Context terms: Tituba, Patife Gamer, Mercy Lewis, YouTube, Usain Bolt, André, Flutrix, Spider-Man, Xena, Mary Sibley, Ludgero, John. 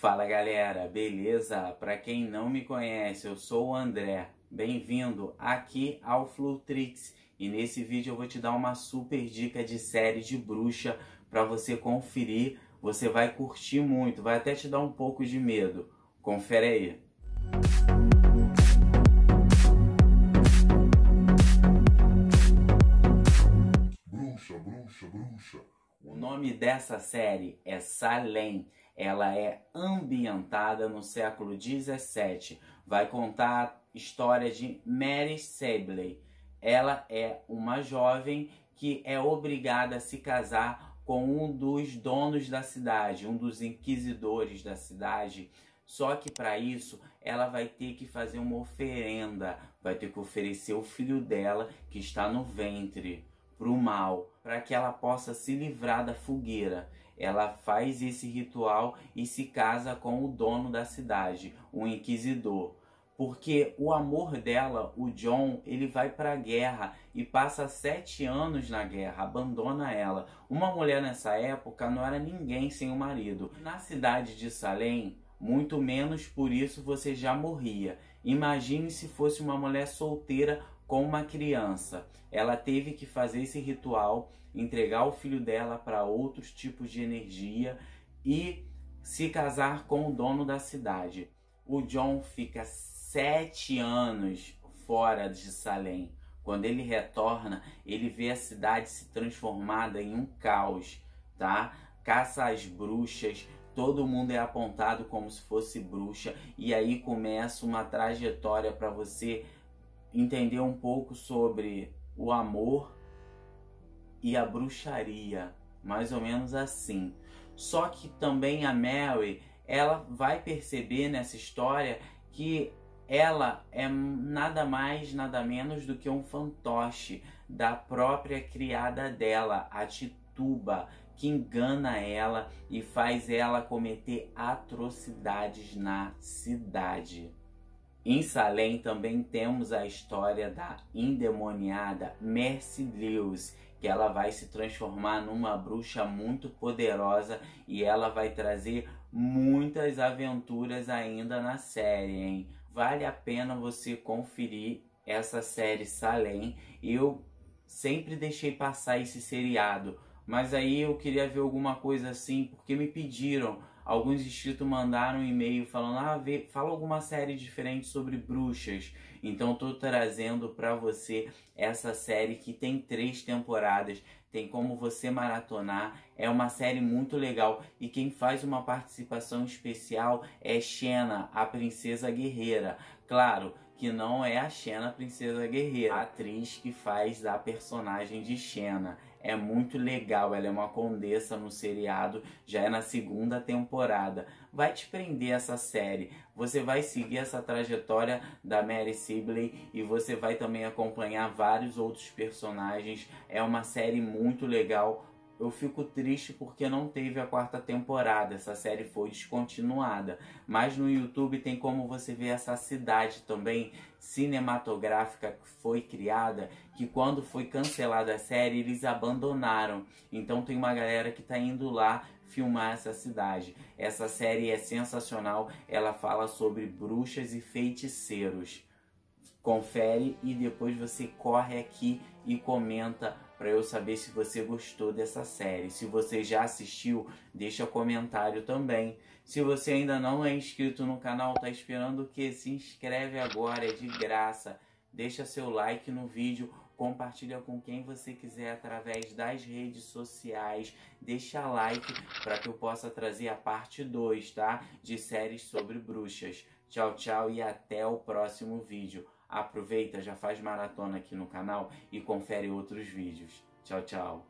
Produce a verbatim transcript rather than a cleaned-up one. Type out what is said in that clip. Fala galera, beleza? Para quem não me conhece, eu sou o André, bem-vindo aqui ao Flutrix e nesse vídeo eu vou te dar uma super dica de série de bruxa para você conferir, você vai curtir muito, vai até te dar um pouco de medo, confere aí! Bruxa, bruxa, bruxa. O nome dessa série é Salem. Ela é ambientada no século dezessete. Vai contar a história de Mary Sibley. Ela é uma jovem que é obrigada a se casar com um dos donos da cidade, um dos inquisidores da cidade. Só que para isso, ela vai ter que fazer uma oferenda. Vai ter que oferecer o filho dela, que está no ventre, para o mal, para que ela possa se livrar da fogueira. Ela faz esse ritual e se casa com o dono da cidade, o inquisidor. Porque o amor dela, o John, ele vai para a guerra e passa sete anos na guerra, abandona ela. Uma mulher nessa época não era ninguém sem o marido. Na cidade de Salem, muito menos, por isso você já morria. Imagine se fosse uma mulher solteira com uma criança. Ela teve que fazer esse ritual, entregar o filho dela para outros tipos de energia e se casar com o dono da cidade. O John fica sete anos fora de Salem. Quando ele retorna, ele vê a cidade se transformada em um caos, tá? Caça às bruxas, todo mundo é apontado como se fosse bruxa e aí começa uma trajetória para você entender um pouco sobre o amor e a bruxaria, mais ou menos assim. Só que também a Mary, ela vai perceber nessa história que ela é nada mais, nada menos do que um fantoche da própria criada dela, a Tituba, que engana ela e faz ela cometer atrocidades na cidade. Em Salem também temos a história da endemoniada Mercy Lewis, que ela vai se transformar numa bruxa muito poderosa e ela vai trazer muitas aventuras ainda na série, hein? Vale a pena você conferir essa série Salem. Eu sempre deixei passar esse seriado, mas aí eu queria ver alguma coisa assim, porque me pediram. Alguns inscritos mandaram um e-mail falando, ah, vê, fala alguma série diferente sobre bruxas. Então tô trazendo para você essa série que tem três temporadas, tem como você maratonar. É uma série muito legal e quem faz uma participação especial é Xena, a princesa guerreira. Claro que não é a Xena, a princesa guerreira, a atriz que faz a personagem de Xena. É muito legal, ela é uma condessa no seriado, já é na segunda temporada. Vai te prender essa série, você vai seguir essa trajetória da Mary Sibley e você vai também acompanhar vários outros personagens. É uma série muito legal. Eu fico triste porque não teve a quarta temporada, essa série foi descontinuada. Mas no YouTube tem como você ver essa cidade também cinematográfica que foi criada, que quando foi cancelada a série, eles abandonaram. Então tem uma galera que tá indo lá filmar essa cidade. Essa série é sensacional, ela fala sobre bruxas e feiticeiros. Confere e depois você corre aqui e comenta para eu saber se você gostou dessa série. Se você já assistiu, deixa comentário também. Se você ainda não é inscrito no canal, tá esperando o quê? Se inscreve agora, é de graça. Deixa seu like no vídeo, compartilha com quem você quiser através das redes sociais. Deixa like para que eu possa trazer a parte dois, tá? De séries sobre bruxas. Tchau, tchau e até o próximo vídeo. Aproveita, já faz maratona aqui no canal e confere outros vídeos. Tchau, tchau.